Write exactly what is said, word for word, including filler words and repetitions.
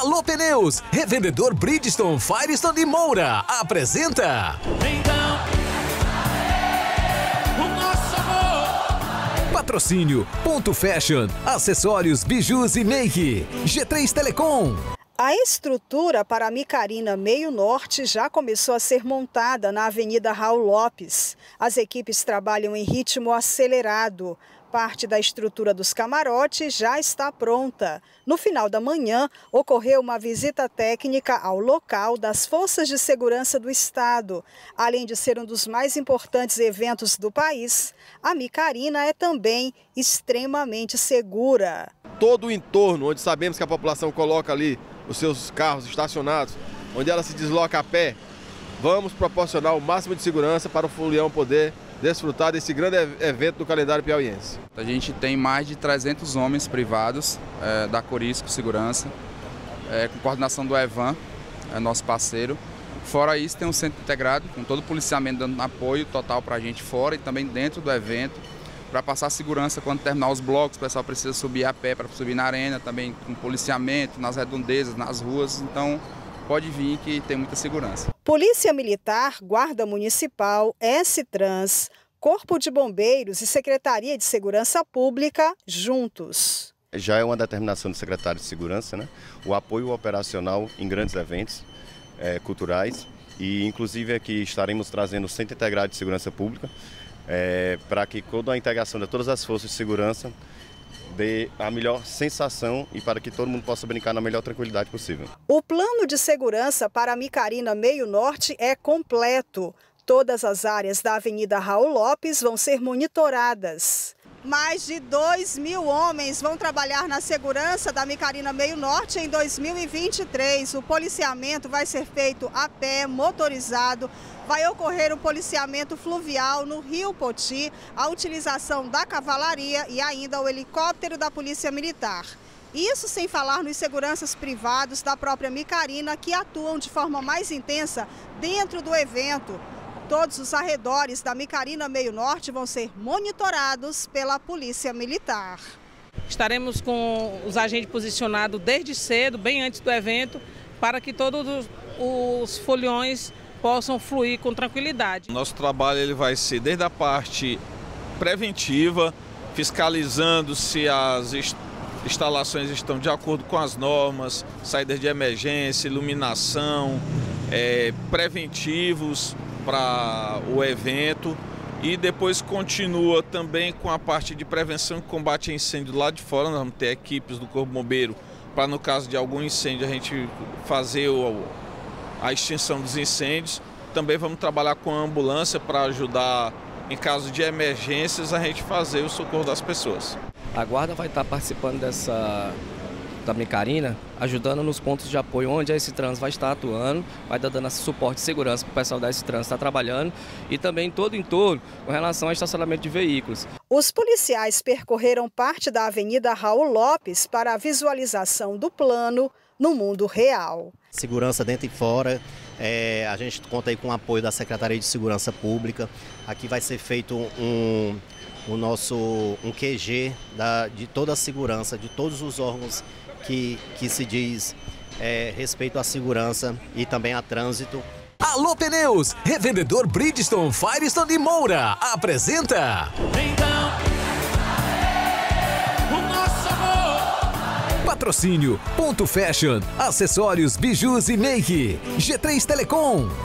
Alô Pneus, revendedor Bridgestone, Firestone e Moura, apresenta... Patrocínio, Ponto Fashion, acessórios, bijus e make, G três Telecom. A estrutura para a Micarina Meio Norte já começou a ser montada na Avenida Raul Lopes. As equipes trabalham em ritmo acelerado. Parte da estrutura dos camarotes já está pronta. No final da manhã, ocorreu uma visita técnica ao local das Forças de Segurança do Estado. Além de ser um dos mais importantes eventos do país, a Micarina é também extremamente segura. Todo o entorno, onde sabemos que a população coloca ali os seus carros estacionados, onde ela se desloca a pé, vamos proporcionar o máximo de segurança para o folião poder desfrutar desse grande evento do calendário piauiense. A gente tem mais de trezentos homens privados é, da Corisco Segurança, é, com coordenação do Evan, é nosso parceiro. Fora isso, tem um centro integrado, com todo o policiamento dando apoio total para a gente fora e também dentro do evento, para passar segurança quando terminar os blocos. O pessoal precisa subir a pé para subir na arena, também com policiamento, nas redondezas, nas ruas, então pode vir que tem muita segurança. Polícia Militar, Guarda Municipal, S-Trans, Corpo de Bombeiros e Secretaria de Segurança Pública juntos. Já é uma determinação do secretário de Segurança, né? O apoio operacional em grandes eventos é, culturais e inclusive aqui estaremos trazendo o Centro Integrado de Segurança Pública, É, para que toda a integração de todas as forças de segurança dê a melhor sensação e para que todo mundo possa brincar na melhor tranquilidade possível. O plano de segurança para a Micarina Meio Norte é completo. Todas as áreas da Avenida Raul Lopes vão ser monitoradas. Mais de dois mil homens vão trabalhar na segurança da Micarina Meio Norte em dois mil e vinte e três. O policiamento vai ser feito a pé, motorizado. Vai ocorrer o policiamento fluvial no Rio Poti, a utilização da cavalaria e ainda o helicóptero da Polícia Militar. Isso sem falar nos seguranças privados da própria Micarina, que atuam de forma mais intensa dentro do evento. Todos os arredores da Micarina Meio Norte vão ser monitorados pela Polícia Militar. Estaremos com os agentes posicionados desde cedo, bem antes do evento, para que todos os foliões possam fluir com tranquilidade. Nosso trabalho ele vai ser desde a parte preventiva, fiscalizando se as instalações estão de acordo com as normas, saídas de emergência, iluminação, é, preventivos para o evento, e depois continua também com a parte de prevenção e combate a incêndio lá de fora. Nós vamos ter equipes do Corpo Bombeiro para, no caso de algum incêndio, a gente fazer o, a extinção dos incêndios. Também vamos trabalhar com a ambulância para ajudar, em caso de emergências, a gente fazer o socorro das pessoas. A guarda vai estar participando dessa... da Micarina, ajudando nos pontos de apoio onde a S-Trans vai estar atuando, vai estar dando esse suporte de segurança para o pessoal da S-Trans estar trabalhando e também todo em torno com relação ao estacionamento de veículos. Os policiais percorreram parte da Avenida Raul Lopes para a visualização do plano no mundo real. Segurança dentro e fora, é, a gente conta aí com o apoio da Secretaria de Segurança Pública. Aqui vai ser feito um... o nosso um Q G da, de toda a segurança, de todos os órgãos que, que se diz é, respeito à segurança e também a trânsito. Alô Pneus, revendedor Bridgestone, Firestone e Moura, apresenta... Patrocínio, Ponto Fashion, acessórios, bijus e make, G três Telecom.